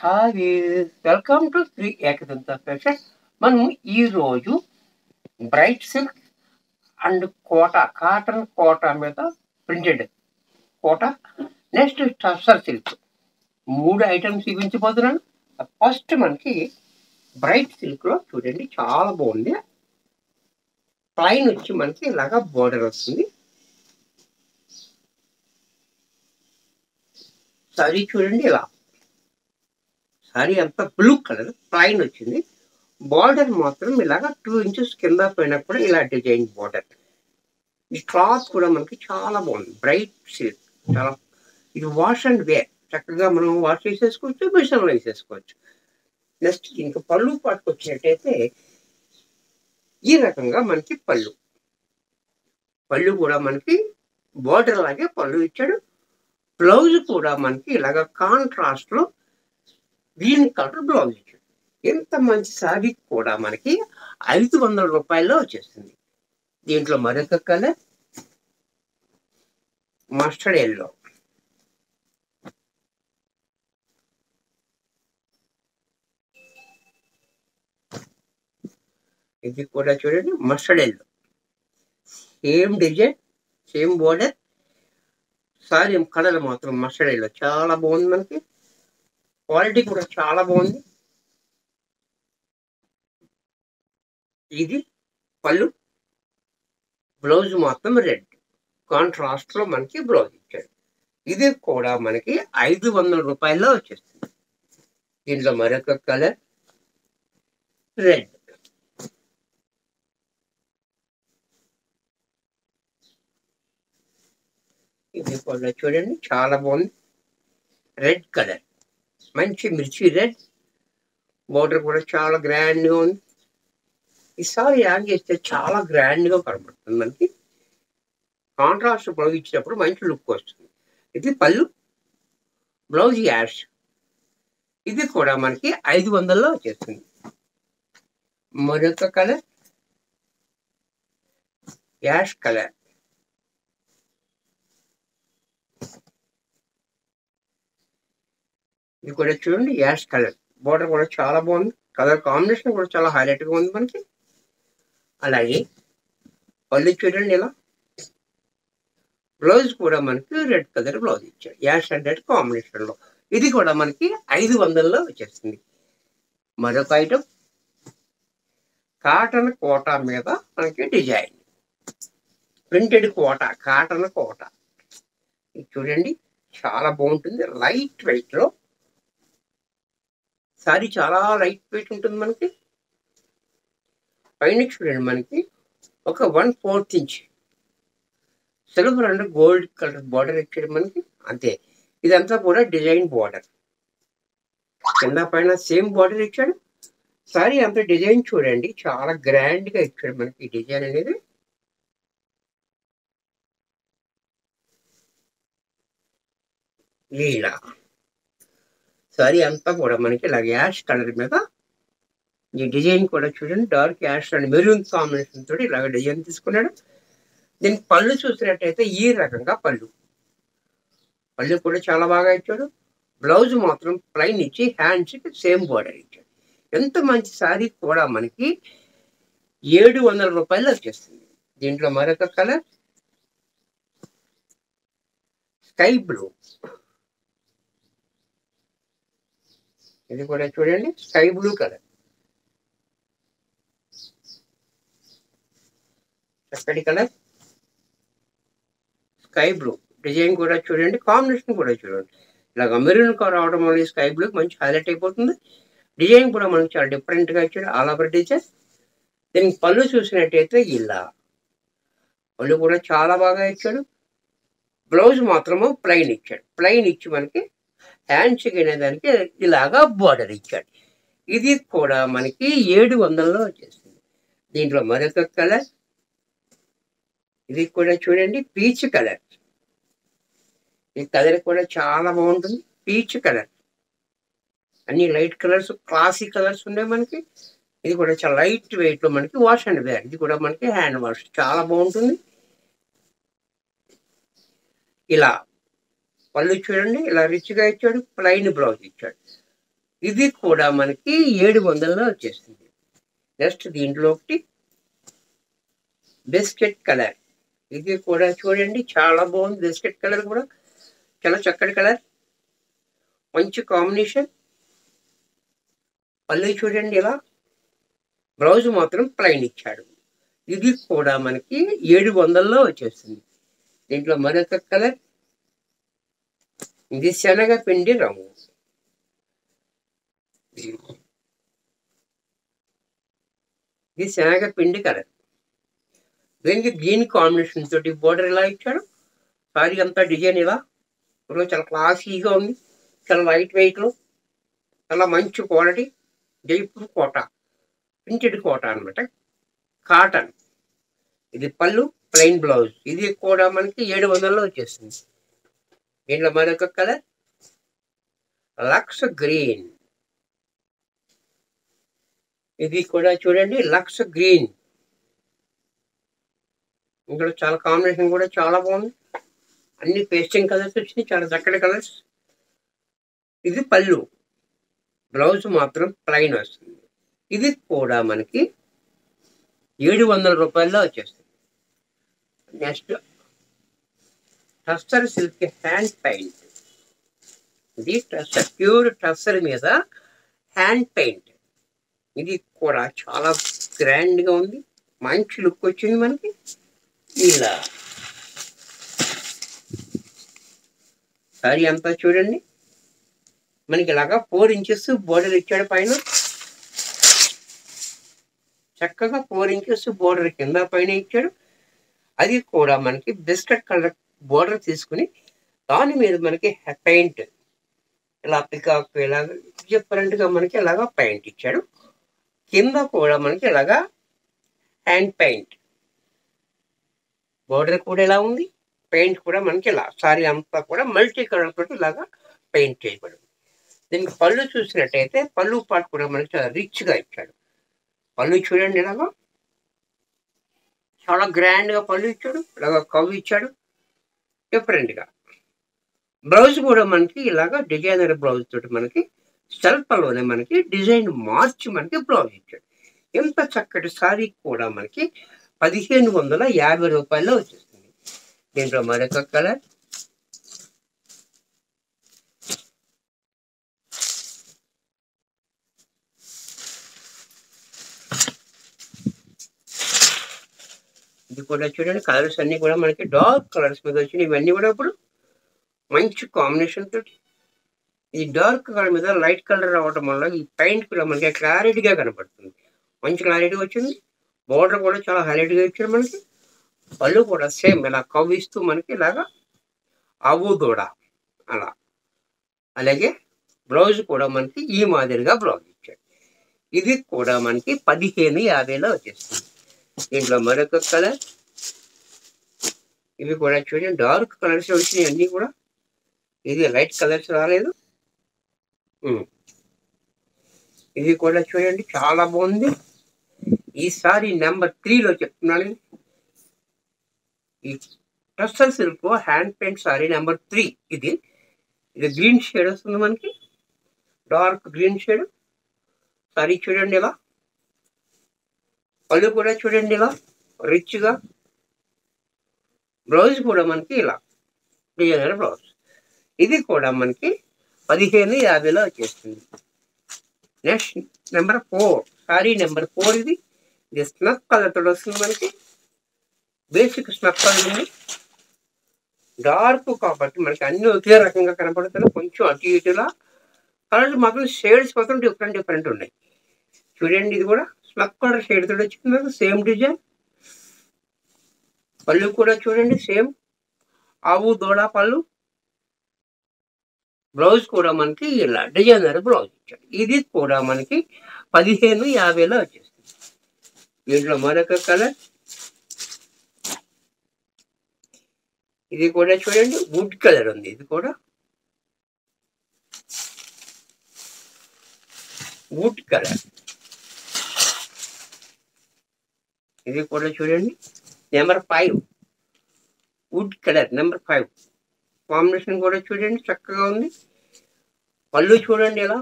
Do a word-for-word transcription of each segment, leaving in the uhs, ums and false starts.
Saris welcome to Shri Ekadanta fashions. మనం ఈ రోజు bright silk and Kota cotton Kota మీద printed Kota next tussar silk మూడు ఐటమ్స్ చూపించబోతున్నాను. ఫస్ట్ మనకి బ్రైట్ సిల్క్ లో చూడండి చాలా బాగుంది. ప్లైన్ వచ్చి మనకి ఇలాగా బోర్డర్ వస్తుంది. సారీ చూడండి ఇలా సారీ అంతా బ్లూ కలర్ ప్లైన్ వచ్చింది. బార్డర్ మాత్రం ఇలాగా టూ ఇంచెస్ కింద పైన కూడా ఇలా డిజైన్ బార్డర్. ఈ క్లాత్ కూడా మనకి చాలా బాగుంది. బ్రైట్ సిల్క్ చాలా ఇది వాష్ అండ్ వేర్, చక్కగా మనం వాష్ చేసేసుకోవచ్చు, మిషన్లో వేసేసుకోవచ్చు. నెక్స్ట్ ఇంకా పళ్ళు పాటుకు వచ్చినట్టయితే ఈ రకంగా మనకి పళ్ళు పళ్ళు కూడా మనకి బార్డర్ లాగే పళ్ళు ఇచ్చాడు. బ్లౌజ్ కూడా మనకి ఇలాగ కాంట్రాస్ట్ లో గ్రీన్ కలర్ బ్లౌజ్ ఇచ్చాడు. ఎంత మంచి సారీ కూడా మనకి ఐదు వందల రూపాయల్లో వచ్చేస్తుంది. దీంట్లో మరొక కలర్ మస్టర్డ్ ఎల్లో. ఇది కూడా చూడండి mustard yellow, same design same border. Saree colour మాత్రం మస్టర్డ్ ఎల్లో చాలా బాగుంది. మనకి క్వాలిటీ కూడా చాలా బాగుంది. ఇది పళ్ళు, బ్లౌజ్ మాత్రం రెడ్ కాంట్రాస్ట్ లో మనకి బ్లౌజ్ ఇచ్చాడు. ఇది కూడా మనకి ఐదు వందల రూపాయల్లో వచ్చేస్తుంది. దీంట్లో మరొక కలర్ రెడ్. ఇది కూడా చూడండి చాలా బాగుంది. రెడ్ కలర్ మంచి మిర్చి రెడ్, బోర్డర్ కూడా చాలా గ్రాండ్గా ఉంది. ఈసారి యాడ్ చేస్తే చాలా గ్రాండ్గా కనబడుతుంది. మనకి కాంట్రాస్ట్ బ్లౌజ్ ఇచ్చినప్పుడు మంచి లుక్ వస్తుంది. ఇది పళ్ళు, బ్లౌజ్ యాష్. ఇది కూడా మనకి ఐదు వందల్లో వచ్చేస్తుంది. మరొక కలర్ యాష్ కలర్. ఇది కూడా చూడండి యాష్ కలర్, బోర్డర్ కూడా చాలా బాగుంది. కలర్ కాంబినేషన్ కూడా చాలా హైలైట్గా ఉంది మనకి. అలాగే పళ్ళు చూడండి ఇలా, బ్లౌజ్ కూడా మనకి రెడ్ కలర్ బ్లౌజ్ ఇచ్చాడు యాష్ అండ్ రెడ్ కాంబినేషన్లో. ఇది కూడా మనకి ఐదు వందల్లో వచ్చేస్తుంది. మరొక ఐటమ్ కాటన్ కోటా మీద మనకి design printed Kota cotton Kota. ఇది చూడండి చాలా బాగుంటుంది. లైట్ వెయిట్లో సారీ చాలా లైట్ వెయిట్ ఉంటుంది. మనకి పైన చూడండి మనకి ఒక one fourth inch silver and gold colour border ఇచ్చాడు మనకి. అంతే ఇదంతా కూడా డిజైన్ బార్డర్, కింద పైన సేమ్ బార్డర్ ఇచ్చాడు. సారీ అంతా డిజైన్ చూడండి చాలా గ్రాండ్గా ఇచ్చాడు మనకి. డిజైన్ అనేది లీలా. సారీ అంతా కూడా మనకి ఇలా యాష్ కలర్ మీద ఈ డిజైన్ కూడా చూడండి dark ash and maroon combination తోటి ఇలాగ డిజైన్ తీసుకున్నాడు. దీనికి పళ్ళు చూసినట్టయితే ఈ రకంగా పళ్ళు పళ్ళు కూడా చాలా బాగా ఇచ్చాడు. బ్లౌజ్ మాత్రం ప్లైన్ ఇచ్చి హ్యాండ్స్కి సేమ్ బోర్డర్ ఇచ్చాడు. ఎంత మంచి సారీ కూడా మనకి ఏడు వందల రూపాయలు వచ్చేస్తుంది. దీంట్లో మరొక కలర్ స్కై బ్లూ. ఇది కూడా చూడండి స్కై బ్లూ కలర్, చక్కటి కలర్ స్కై బ్లూ. డిజైన్ కూడా చూడండి, కాంబినేషన్ కూడా చూడండి ఇలాగ మెరూన్ కలర్ రావడం వల్ల స్కై బ్లూకి మంచి హైలైట్ అయిపోతుంది. డిజైన్ కూడా మనకి చాలా డిఫరెంట్గా ఇచ్చాడు ఆల్ ఓవర్ డిజైన్. దీనికి పళ్ళు చూసినట్టయితే ఇలా పళ్ళు కూడా చాలా బాగా ఇచ్చాడు. బ్లౌజ్ మాత్రము ప్లైన్ ఇచ్చాడు, ప్లైన్ ఇచ్చి మనకి హ్యాండ్ చెక్ అనేదానికి ఇలాగా బోర్డర్ ఇచ్చాడు. ఇది కూడా మనకి ఏడు వందల్లో వచ్చేస్తుంది. దీంట్లో మరొక కలర్ ఇది కూడా చూడండి పీచ్ కలర్. ఈ కలర్ కూడా చాలా బాగుంటుంది పీచ్ కలర్. అన్ని లైట్ కలర్స్ క్లాసీ కలర్స్ ఉన్నాయి మనకి. ఇది కూడా చాలా లైట్ వెయిట్లో మనకి వాష్ అండ్ వేర్. ఇది కూడా మనకి హ్యాండ్ వాష్ చాలా బాగుంటుంది. ఇలా పళ్ళు చూడండి ఇలా రిచ్గా ఇచ్చాడు, ప్లైన్ బ్లౌజ్ ఇచ్చాడు. ఇది కూడా మనకి seven hundred లో వచ్చేస్తుంది. నెక్స్ట్ దీంట్లోకి బిస్కెట్ కలర్, ఇది కూడా చూడండి చాలా బాగుంది. బిస్కెట్ కలర్ కూడా చాలా చక్కటి కలర్, మంచి కాంబినేషన్. పళ్ళు చూడండి ఇలా, బ్లౌజ్ మాత్రం ప్లైన్ ఇచ్చాడు. ఇది కూడా మనకి seven hundred లో వచ్చేస్తుంది. దీంట్లో మరొక కలర్, ఇది శనగ పిండి రంగు. ఇది శనగ పిండి కలర్. దీనికి గ్రీన్ కాంబినేషన్ తోటి బోర్డర్ ఇలా ఇచ్చాడు. సారీ అంతా డిజైన్ ఇలా చాలా క్లాసీగా ఉంది, చాలా లైట్ వెయిట్లో, చాలా మంచి క్వాలిటీ. జైపూర్ కోట ప్రింటెడ్ కోట అనమాట, కాటన్. ఇది పళ్ళు ప్లెయిన్ బ్లౌజ్. ఇది కూడా మనకి ఏడు వందల్లో వచ్చేస్తుంది. దీంట్లో మరొక కలర్ లక్స్ గ్రీన్. ఇది కూడా చూడండి లక్స్ గ్రీన్. ఇందులో చాలా కాంబినేషన్ కూడా చాలా బాగుంది. అన్ని పేస్టింగ్ కలర్స్ వచ్చినాయి, చాలా చక్కటి కలర్స్. ఇది పళ్ళు, బ్లౌజ్ మాత్రం ప్లైన్ వస్తుంది. ఇది కూడా మనకి ఏడు వందల రూపాయల్లో వచ్చేస్తుంది. Next tussar silk hand paint. ఇది టస్సర్ ప్యూర్ టస్సర్ మీద హ్యాండ్ పెయింట్. ఇది కూడా చాలా గ్రాండ్గా ఉంది, మంచి లుక్ వచ్చింది మనకి. ఇలా సారీ అంతా చూడండి మనకి ఇలాగా ఫోర్ ఇంచెస్ బోర్డర్ ఇచ్చాడు. పైన చక్కగా ఫోర్ ఇంచెస్ బోర్డర్ కింద పైన ఇచ్చాడు. అది కూడా మనకి బిస్కెట్ కలర్ బోర్డర్ తీసుకుని దాని మీద మనకి పెయింట్ ఇలా పికాక్ ఇలా డిఫరెంట్గా మనకి ఇలాగా పెయింట్ ఇచ్చాడు. కింద కూడా మనకి ఇలాగా హ్యాండ్ పెయింట్, బోర్డర్ కూడా ఇలా ఉంది, పెయింట్ కూడా మనకి ఇలా. సారీ అంతా కూడా మల్టీ కలర్ తోటి ఇలాగా పెయింట్ చేయబడింది. దీనికి పళ్ళు చూసినట్టయితే పళ్ళు పాటు కూడా మనకి చాలా రిచ్గా ఇచ్చాడు. పళ్ళు చూడండి ఇలాగా చాలా గ్రాండ్గా పళ్ళు ఇచ్చాడు, ఇలాగా కవ్వు ఇచ్చాడు డిఫరెంట్గా. బ్లౌజ్ కూడా మనకి ఇలాగా డిజైనర్ బ్లౌజ్ తోటి మనకి సెల్ఫ్లోనే మనకి డిజైన్ మార్చి మనకి బ్లౌజ్ ఇచ్చాడు. ఎంత చక్కటి సారీ కూడా మనకి పదిహేను వందల యాభై రూపాయల్లో వచ్చేస్తుంది. దీంట్లో మరొక కలర్ కూడా చూడండి. కలర్స్ అన్ని కూడా మనకి డార్క్ కలర్స్ మీద వచ్చినాయి. ఇవన్నీ కూడా ఇప్పుడు మంచి కాంబినేషన్ తోటి ఈ డార్క్ కలర్ మీద లైట్ కలర్ రావడం వల్ల ఈ పెయింట్ కూడా మనకి క్లారిటీగా కనపడుతుంది, మంచి క్లారిటీ వచ్చింది. బోర్డర్ కూడా చాలా హైలైట్గా ఇచ్చారు మనకి. పళ్ళు కూడా సేమ్ ఇలా కవ్విస్తూ మనకి ఇలాగా అవు దూడ అలా. అలాగే బ్లౌజ్ కూడా మనకి ఈ మాదిరిగా బ్లౌజ్ ఇచ్చాడు. ఇది కూడా మనకి పదిహేను యాభైలో వచ్చేస్తుంది. దీంట్లో మరొక కలర్, ఇవి కూడా చూడండి డార్క్ కలర్స్ వచ్చినాయి అన్నీ కూడా, ఇది లైట్ కలర్స్ రాలేదు. ఇది కూడా చూడండి చాలా బాగుంది. ఈసారి నెంబర్ త్రీలో చెప్తున్నాను, ఈ tussar silk hand paint saree number three. ఇది ఇది గ్రీన్ షేడ్ వస్తుంది మనకి, డార్క్ గ్రీన్ షేడ్. సారీ చూడండి ఇలా, పళ్ళు కూడా చూడండి ఇలా రిచ్గా, బ్లౌజ్ కూడా మనకి ఇలా డిజైనర్ బ్లౌజ్. ఇది కూడా మనకి పదిహేను యాభైలో వచ్చేస్తుంది. Next number four, saree number four. ఇది ఇది స్నఫ్ కలర్తో వస్తుంది మనకి, బేసిక్ స్నఫ్ కలర్ ఉంది. డార్క్ కాబట్టి మనకి అన్ని ఒకే రకంగా కనపడుతుంది, కొంచెం అటు ఇటులా కలర్స్ మాత్రం షేడ్స్ మాత్రం డిఫరెంట్ డిఫరెంట్ ఉన్నాయి. చూడండి ఇది కూడా స్నఫ్ కలర్ షేడ్ తోటి వచ్చింది, సేమ్ డిజైన్. పళ్ళు కూడా చూడండి సేమ్ ఆవు దూడ పళ్ళు. బ్లౌజ్ కూడా మనకి ఇలా డిజైనర్ బ్లౌజ్ ఇచ్చాడు. ఇది కూడా మనకి పదిహేను యాభైలో వచ్చేస్తుంది. దీంట్లో మరొక కలర్, ఇది కూడా చూడండి వుడ్ కలర్ ఉంది. ఇది కూడా వుడ్ కలర్. ఇది కూడా చూడండి number five, wood colour number five. Combination కూడా చూడండి చక్కగా ఉంది. పళ్ళు చూడండి ఇలా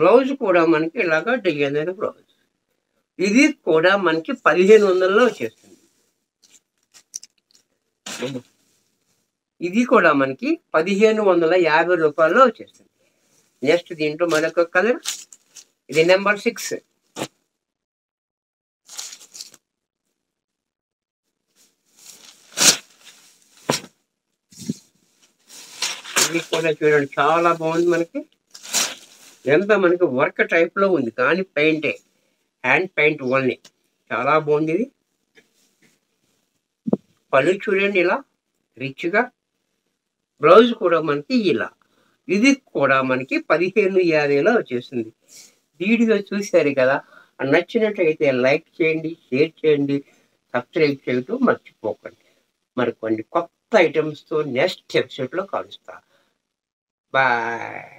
బ్లౌజ్ కూడా మనకి ఇలాగా డిజైన్ అయిన బ్లౌజ్. ఇది కూడా మనకి పదిహేను వందల్లో వచ్చేస్తుంది. ఇది కూడా మనకి పదిహేను వందల యాభై రూపాయల్లో వచ్చేస్తుంది. నెక్స్ట్ దీంట్లో మరొక కలర్, ఇది నెంబర్ సిక్స్. ఇది కూడా చూడండి చాలా బాగుంది. మనకి ఎంత మనకి వర్క్ టైప్లో ఉంది, కానీ పెయింటే, హ్యాండ్ పెయింట్ ఓన్లీ. చాలా బాగుంది. ఇది పళ్ళు చూడండి ఇలా రిచ్గా, బ్లౌజ్ కూడా మనకి ఇలా. ఇది కూడా మనకి పదిహేను యాభైలో వచ్చేసింది. వీడియో చూశారు కదా, నచ్చినట్లయితే లైక్ చేయండి, షేర్ చేయండి, సబ్స్క్రైబ్ చేయటం మర్చిపోకండి. మరి కొన్ని కొత్త ఐటమ్స్తో నెక్స్ట్ ఎపిసోడ్లో కలుస్తా. బాయ్.